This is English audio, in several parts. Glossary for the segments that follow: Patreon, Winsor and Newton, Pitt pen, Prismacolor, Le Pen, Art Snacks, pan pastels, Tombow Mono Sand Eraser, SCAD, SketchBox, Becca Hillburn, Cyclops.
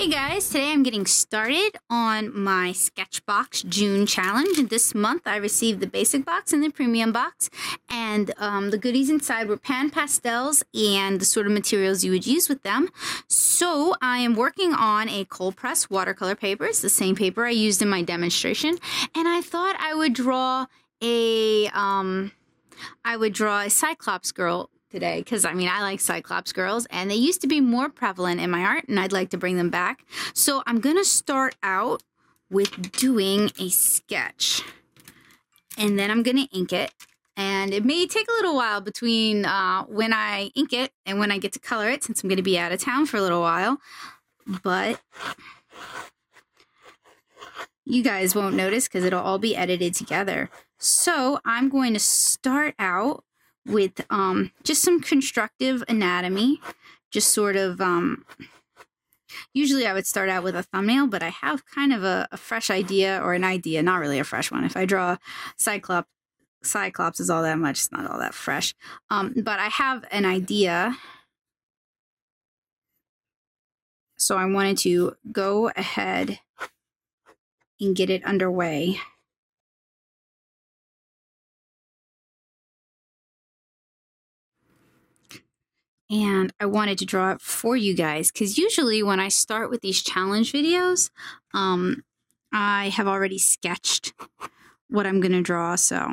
Hey guys, today I'm getting started on my SketchBox June challenge. And this month I received the basic box and the premium box, and the goodies inside were pan pastels and the sort of materials you would use with them. So I am working on a cold press watercolor paper. It's the same paper I used in my demonstration, and I thought I would draw a Cyclops girl today, because I mean, I like Cyclops girls and they used to be more prevalent in my art and I'd like to bring them back. So I'm gonna start out with doing a sketch and then I'm gonna ink it, and it may take a little while between when I ink it and when I get to color it, since I'm gonna be out of town for a little while, but you guys won't notice because it'll all be edited together. So I'm going to start out with just some constructive anatomy, just sort of usually I would start out with a thumbnail, but I have kind of a fresh idea, or an idea, not really a fresh one. If I draw Cyclops is all that much, it's not all that fresh, but I have an idea, so I wanted to go ahead and get it underway. And I wanted to draw it for you guys, because usually when I start with these challenge videos, I have already sketched what I'm gonna draw, so.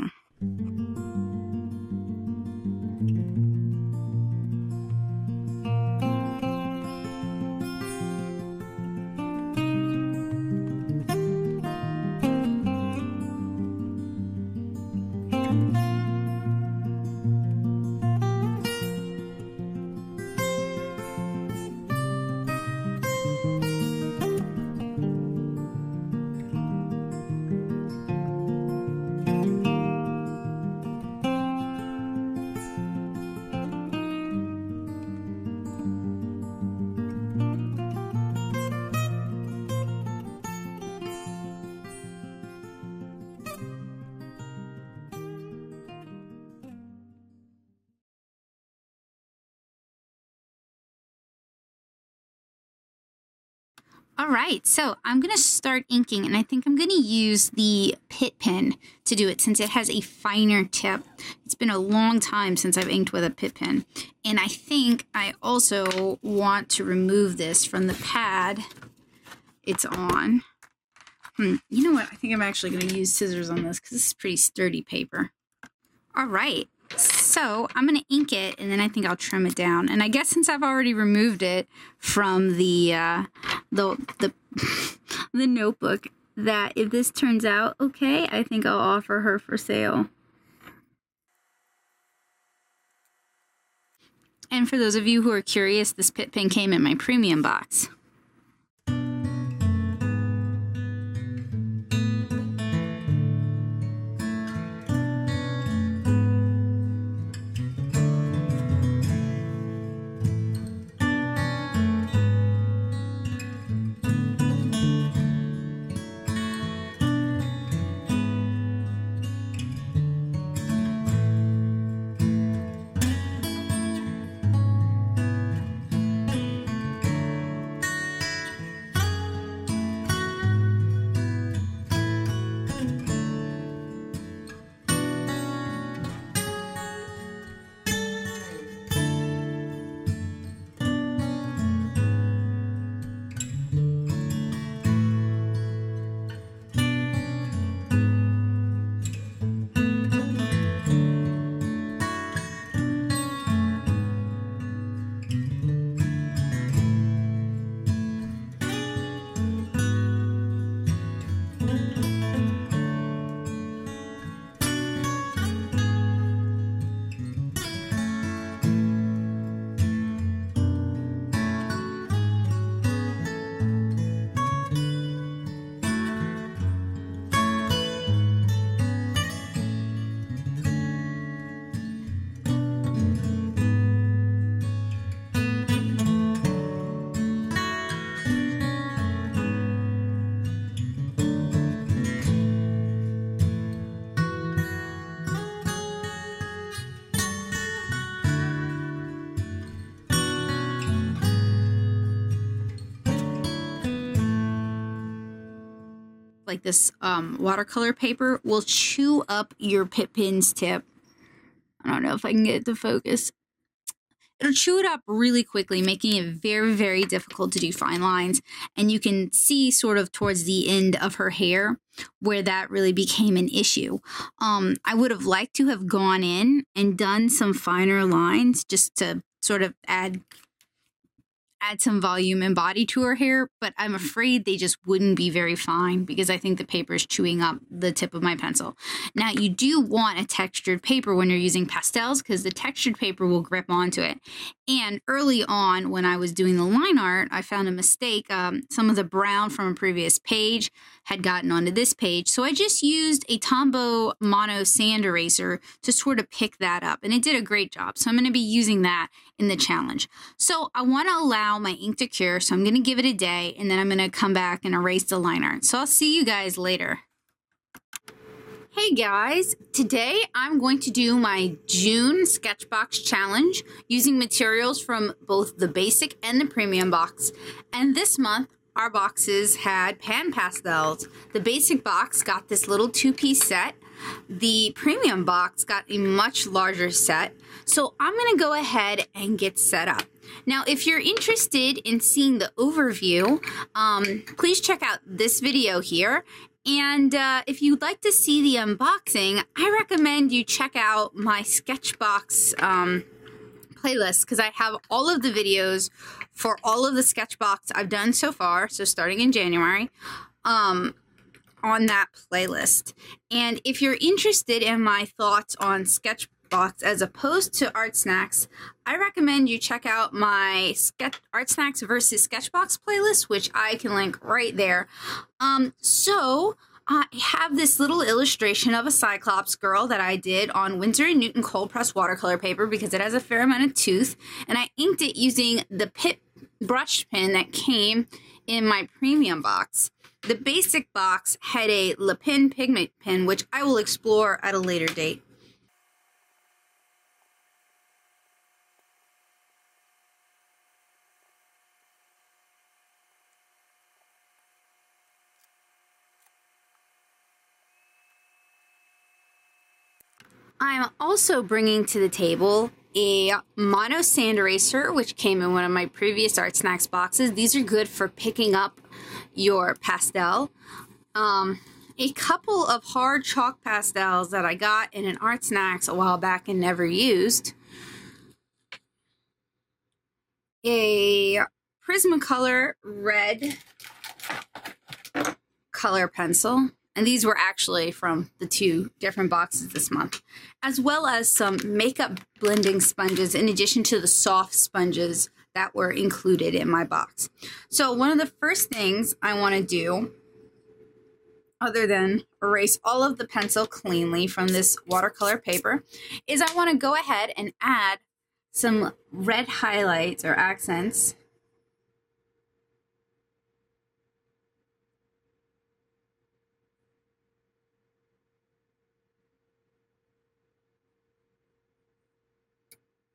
All right, so I'm gonna start inking, and I think I'm gonna use the Pitt pen to do it since it has a finer tip. It's been a long time since I've inked with a Pitt pen. And I think I also want to remove this from the pad it's on. You know what, I think I'm actually gonna use scissors on this because this is pretty sturdy paper. All right, so I'm gonna ink it and then I think I'll trim it down. And I guess since I've already removed it from the notebook, that if this turns out okay, I think I'll offer her for sale. And for those of you who are curious, this Pitt pen came in my premium box. like this watercolor paper will chew up your Pitt pen's tip. I don't know if I can get it to focus. It'll chew it up really quickly, making it very, very difficult to do fine lines. And you can see sort of towards the end of her hair where that really became an issue. I would have liked to have gone in and done some finer lines just to sort of add some volume and body to her hair, but I'm afraid they just wouldn't be very fine because I think the paper is chewing up the tip of my pencil. Now, you do want a textured paper when you're using pastels because the textured paper will grip onto it. And early on when I was doing the line art, I found a mistake. Some of the brown from a previous page had gotten onto this page. So I just used a Tombow Mono Sand Eraser to sort of pick that up, and it did a great job. So I'm going to be using that in the challenge. So I want to allow my ink to cure. So I'm going to give it a day, and then I'm going to come back and erase the line art. So I'll see you guys later. Hey guys, today I'm going to do my June SketchBox challenge using materials from both the basic and the premium box. And this month, our boxes had pan pastels. The basic box got this little two-piece set. The premium box got a much larger set. So I'm going to go ahead and get set up. Now, if you're interested in seeing the overview, please check out this video here. And if you'd like to see the unboxing, I recommend you check out my SketchBox playlist because I have all of the videos for all of the SketchBox I've done so far, so starting in January, on that playlist. And if you're interested in my thoughts on SketchBox as opposed to Art Snacks, I recommend you check out my Art Snacks versus SketchBox playlist, which I can link right there. So I have this little illustration of a Cyclops girl that I did on Winsor and Newton cold press watercolor paper because it has a fair amount of tooth, and I inked it using the Pitt brush pen that came in my premium box. The basic box had a Le Pen pigment pen, which I will explore at a later date. I'm also bringing to the table a mono sand eraser, which came in one of my previous Art Snacks boxes. These are good for picking up your pastel. A couple of hard chalk pastels that I got in an Art Snacks a while back and never used. A Prismacolor red color pencil. And these were actually from the two different boxes this month, as well as some makeup blending sponges in addition to the soft sponges that were included in my box. So one of the first things I want to do, other than erase all of the pencil cleanly from this watercolor paper, is I want to go ahead and add some red highlights or accents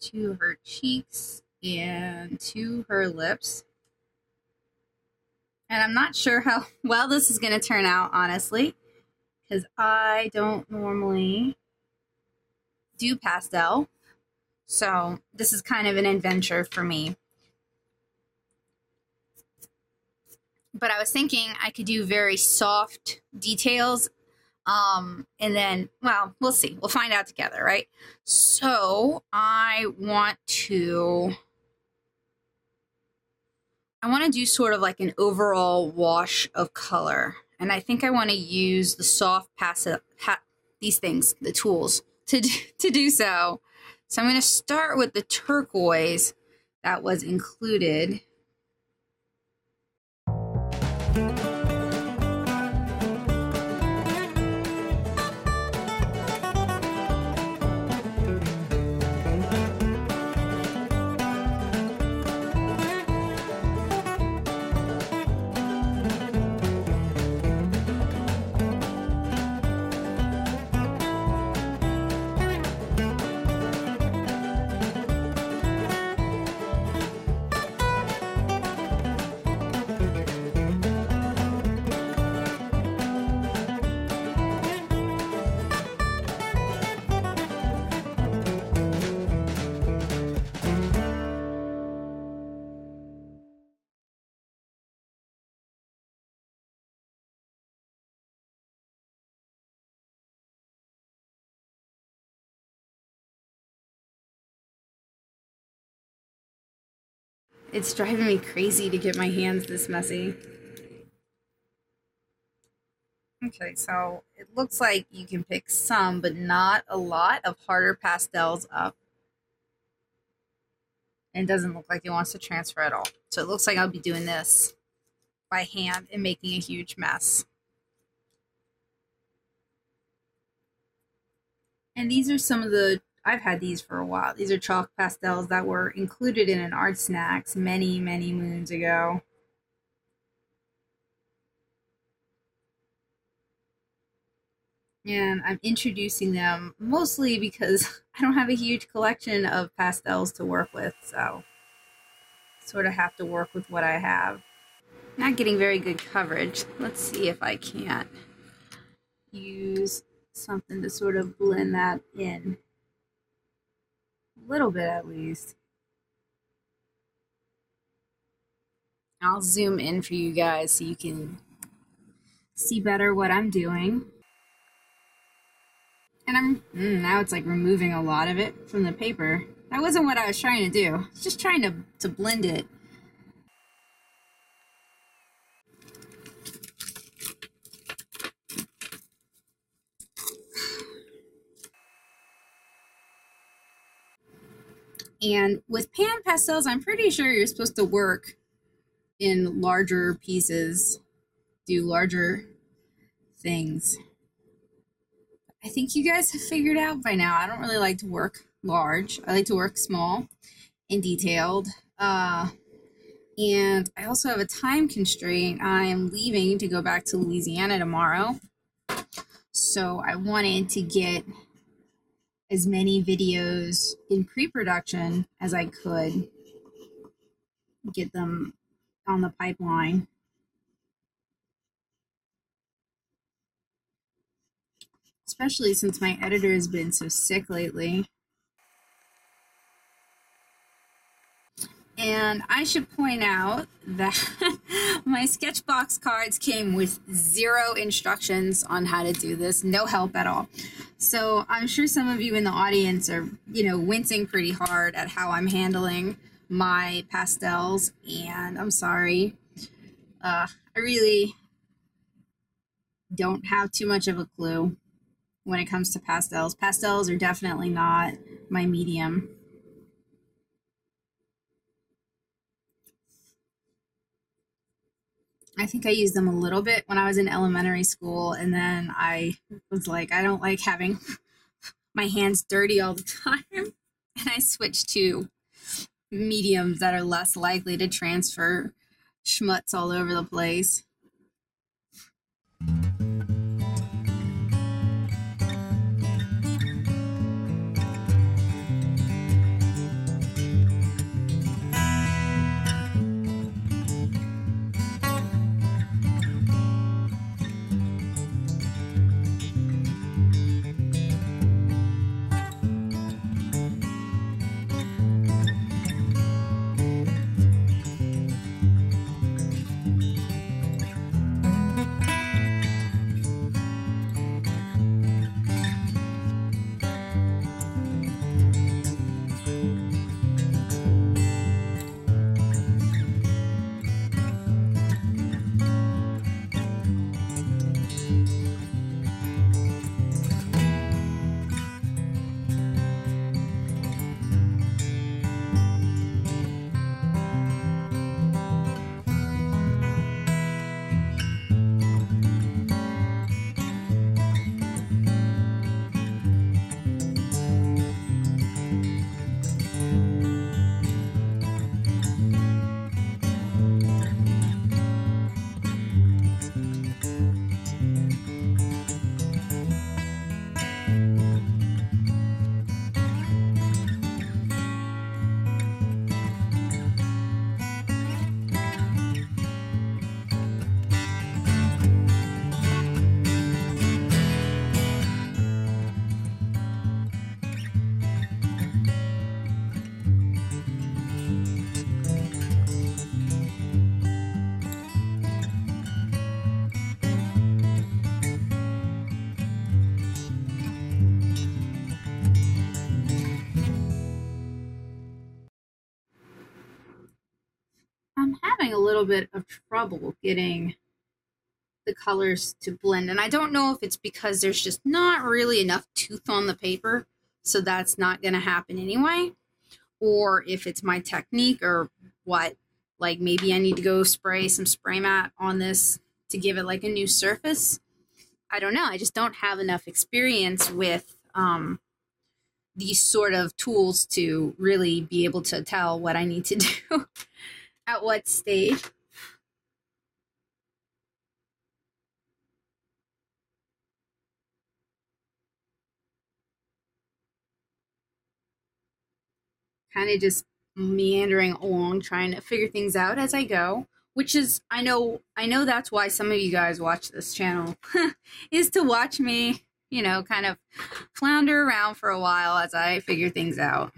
to her cheeks and to her lips. And I'm not sure how well this is going to turn out, honestly, because I don't normally do pastel. So this is kind of an adventure for me. But I was thinking I could do very soft details. And then, well, we'll see. We'll find out together, right? So I want to do sort of like an overall wash of color. And I think I want to use the soft pastel, these things, the tools to do so. So I'm going to start with the turquoise that was included. It's driving me crazy to get my hands this messy. Okay, so it looks like you can pick some, but not a lot, of harder pastels up. And it doesn't look like it wants to transfer at all. So it looks like I'll be doing this by hand and making a huge mess. And these are some of the, I've had these for a while. These are chalk pastels that were included in an Art Snacks many, many moons ago. And I'm introducing them mostly because I don't have a huge collection of pastels to work with, so sort of have to work with what I have. Not getting very good coverage. Let's see if I can't use something to sort of blend that in. A little bit at least. I'll zoom in for you guys so you can see better what I'm doing. And I'm now it's like removing a lot of it from the paper. That wasn't what I was trying to do. I was just trying to blend it. And with pan pastels, I'm pretty sure you're supposed to work in larger pieces, do larger things. I think you guys have figured out by now, I don't really like to work large. I like to work small and detailed. And I also have a time constraint. I am leaving to go back to Louisiana tomorrow. So I wanted to get as many videos in pre-production as I could, get them on the pipeline. Especially since my editor has been so sick lately. And I should point out that my SketchBox cards came with zero instructions on how to do this, no help at all. So I'm sure some of you in the audience are, you know, wincing pretty hard at how I'm handling my pastels, and I'm sorry. I really don't have too much of a clue when it comes to pastels. Pastels are definitely not my medium. I think I used them a little bit when I was in elementary school, and then I was like, I don't like having my hands dirty all the time, and I switched to mediums that are less likely to transfer schmutz all over the place. having a little bit of trouble getting the colors to blend. And I don't know if it's because there's just not really enough tooth on the paper, so that's not going to happen anyway, or if it's my technique or what. Like maybe I need to go spray some spray mat on this to give it like a new surface. I don't know. I just don't have enough experience with these sort of tools to really be able to tell what I need to do at what stage. Kind of just meandering along, trying to figure things out as I go, which is, I know that's why some of you guys watch this channel, is to watch me, you know, kind of flounder around for a while as I figure things out.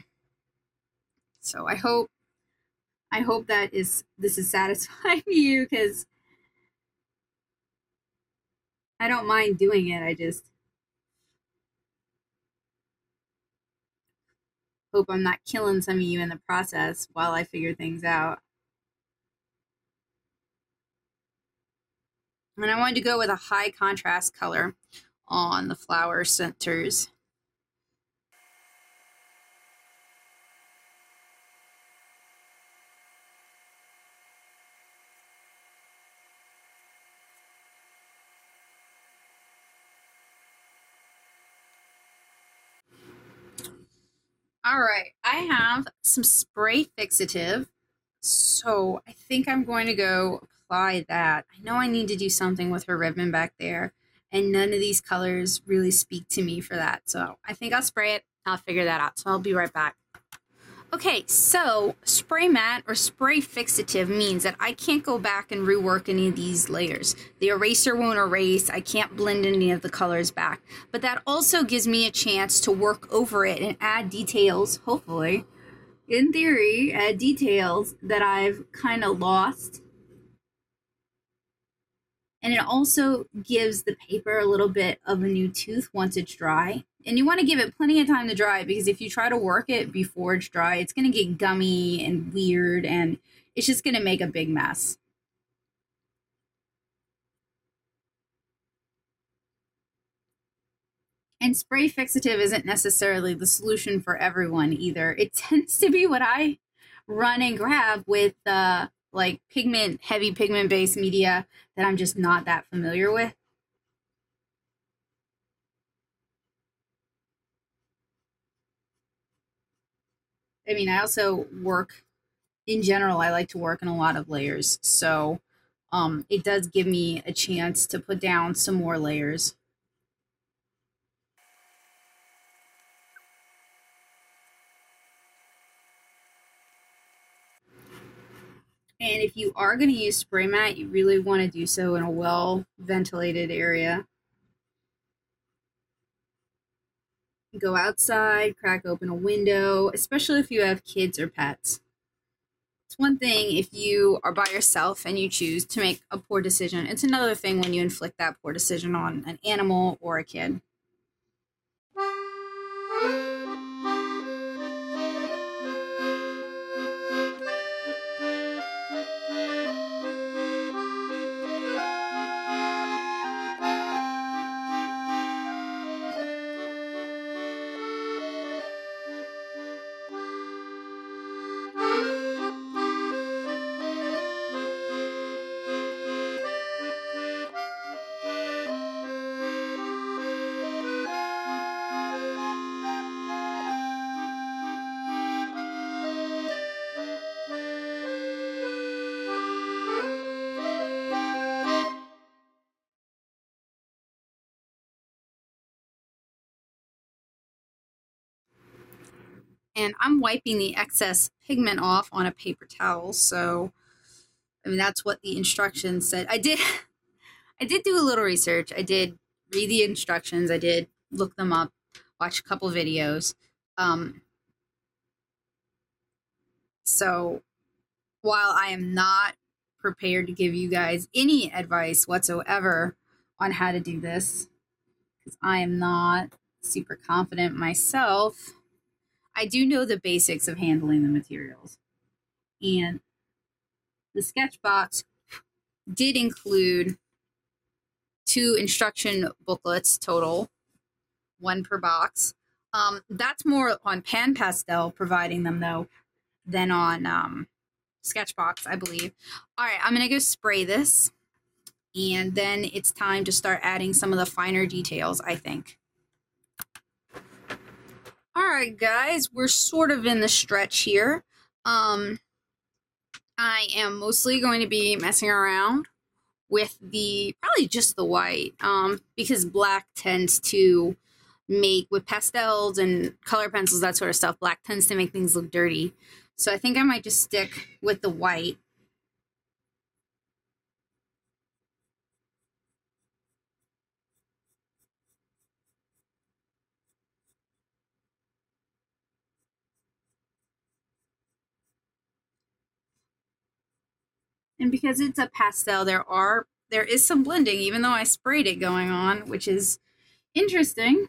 So I hope that this is satisfying to you, because I don't mind doing it. I just hope I'm not killing some of you in the process while I figure things out. And I wanted to go with a high contrast color on the flower centers. All right, I have some spray fixative, so I think I'm going to go apply that. I know I need to do something with her ribbon back there, and none of these colors really speak to me for that, so I think I'll spray it. I'll figure that out, so I'll be right back. Okay, so spray matte or spray fixative means that I can't go back and rework any of these layers. The eraser won't erase. I can't blend any of the colors back. But that also gives me a chance to work over it and add details, hopefully, in theory, add details that I've kind of lost. And it also gives the paper a little bit of a new tooth once it's dry. And you want to give it plenty of time to dry, because if you try to work it before it's dry, it's going to get gummy and weird, and it's just going to make a big mess. And spray fixative isn't necessarily the solution for everyone either. It tends to be what I run and grab with like pigment, heavy pigment based media that I'm just not that familiar with. I mean, I also work, in general, I like to work in a lot of layers, so it does give me a chance to put down some more layers. And if you are going to use spray mat, you really want to do so in a well-ventilated area. Go outside, crack open a window, especially if you have kids or pets. It's one thing if you are by yourself and you choose to make a poor decision. It's another thing when you inflict that poor decision on an animal or a kid. And I'm wiping the excess pigment off on a paper towel. So, I mean, that's what the instructions said. I did do a little research. I did read the instructions. I did look them up, watch a couple videos. So while I am not prepared to give you guys any advice whatsoever on how to do this, because I am not super confident myself, I do know the basics of handling the materials. And the Sketchbox did include 2 instruction booklets total, 1 per box. That's more on Pan Pastel providing them, though, than on Sketchbox, I believe. All right, I'm going to go spray this, and then it's time to start adding some of the finer details, I think. All right, guys, we're sort of in the stretch here. I am mostly going to be messing around with the, probably just the white, because black tends to make, with pastels and color pencils, that sort of stuff, black tends to make things look dirty. So I think I might just stick with the white. And because it's a pastel, there is some blending, even though I sprayed it, going on, which is interesting.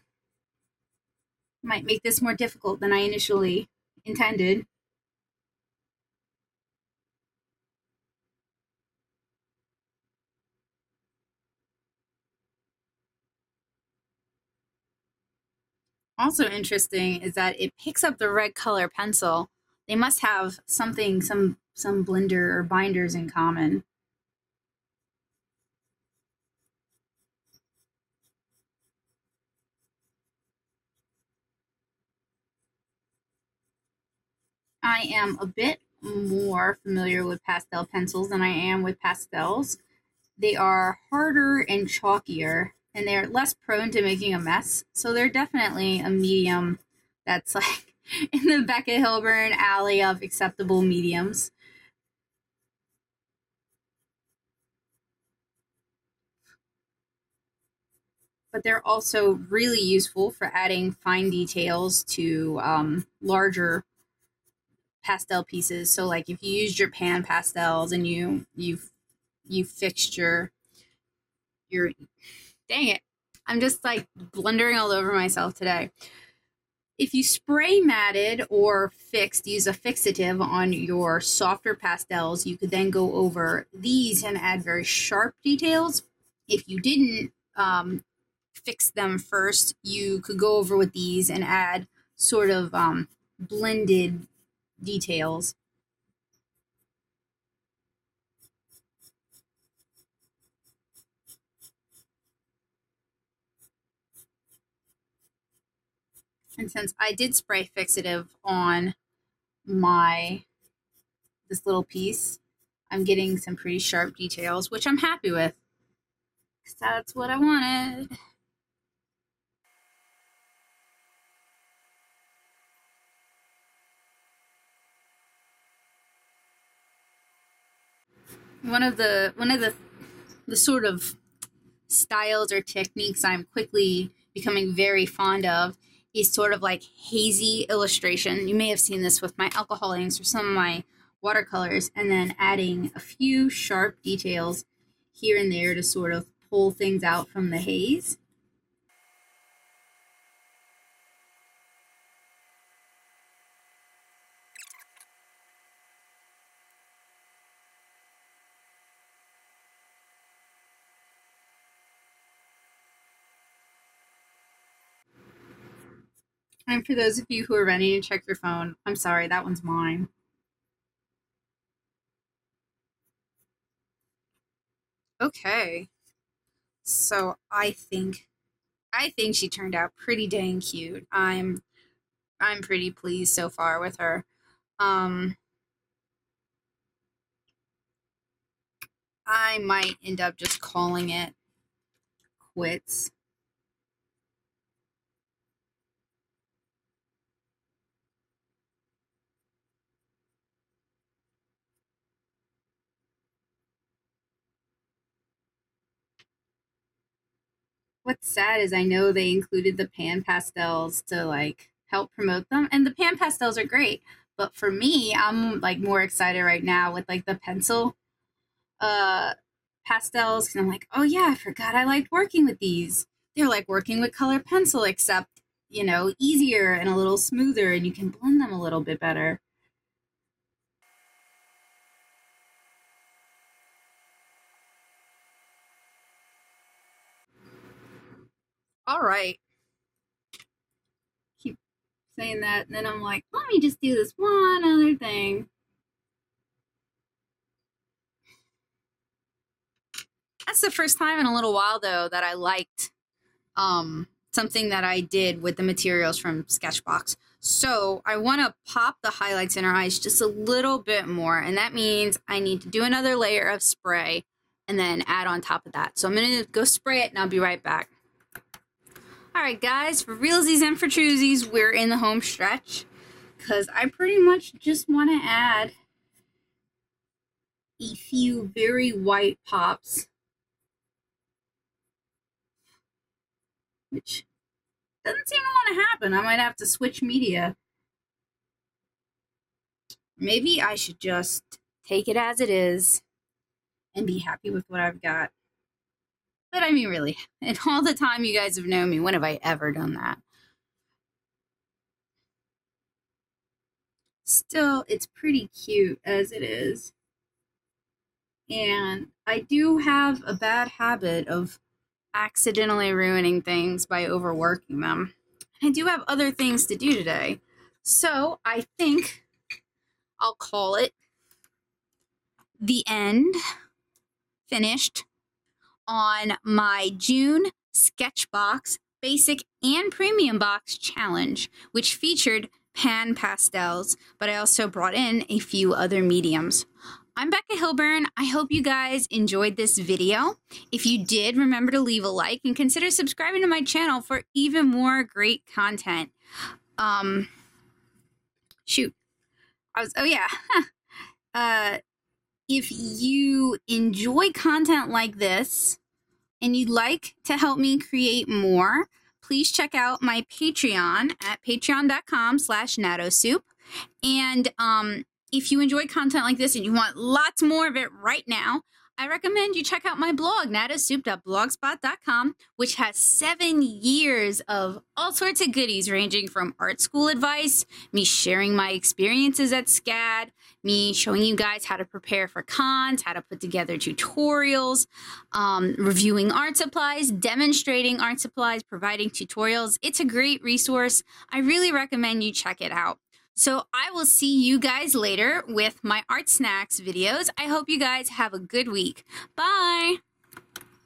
Might make this more difficult than I initially intended. Also interesting is that it picks up the red color pencil. They must have something, some blender or binders in common. I am a bit more familiar with pastel pencils than I am with pastels. They are harder and chalkier, and they're less prone to making a mess. So they're definitely a medium that's like in the Becca Hillburn alley of acceptable mediums. But they're also really useful for adding fine details to larger pastel pieces. So like if you used your Pan Pastels and you fixed your dang it, I'm just like blundering all over myself today. If you spray matted or fixed, use a fixative on your softer pastels, you could then go over these and add very sharp details. If you didn't fix them first, you could go over with these and add sort of blended details. And since I did spray fixative on this little piece, I'm getting some pretty sharp details, which I'm happy with, because that's what I wanted. One of the sort of styles or techniques I'm quickly becoming very fond of is sort of like hazy illustration. You may have seen this with my alcohol inks or some of my watercolors, and then adding a few sharp details here and there to sort of pull things out from the haze. And for those of you who are ready to check your phone, I'm sorry, that one's mine. Okay. So I think she turned out pretty dang cute. I'm pretty pleased so far with her. I might end up just calling it quits. What's sad is I know they included the Pan Pastels to like help promote them, and the Pan Pastels are great, but for me, I'm like more excited right now with like the pencil pastels, and I'm like, oh yeah, I forgot I liked working with these. They're like working with color pencil, except, you know, easier and a little smoother, and you can blend them a little bit better. all right. Keep saying that, and then I'm like, let me just do this one other thing. That's the first time in a little while, though, that I liked something that I did with the materials from Sketchbox. So I want to pop the highlights in her eyes just a little bit more, and that means I need to do another layer of spray and then add on top of that. So I'm going to go spray it, and I'll be right back. All right, guys, for realsies and for truesies, we're in the home stretch because I pretty much just want to add a few very white pops, which doesn't seem to want to happen. I might have to switch media. Maybe I should just take it as it is and be happy with what I've got. But I mean, really, in all the time you guys have known me, when have I ever done that? Still, it's pretty cute as it is. And I do have a bad habit of accidentally ruining things by overworking them. I do have other things to do today, so I think I'll call it the end finished on my June Sketchbox Basic and Premium Box Challenge, which featured pan pastels, but I also brought in a few other mediums. I'm Becca Hillburn. I hope you guys enjoyed this video. If you did, remember to leave a like and consider subscribing to my channel for even more great content. If you enjoy content like this and you'd like to help me create more, please check out my Patreon at patreon.com/nattosoup. And, if you enjoy content like this and you want lots more of it right now, I recommend you check out my blog, nattosoup.blogspot.com, which has 7 years of all sorts of goodies, ranging from art school advice, me sharing my experiences at SCAD, me showing you guys how to prepare for cons, how to put together tutorials, reviewing art supplies, demonstrating art supplies, providing tutorials. It's a great resource. I really recommend you check it out. So I will see you guys later with my Art Snacks videos. I hope you guys have a good week. Bye!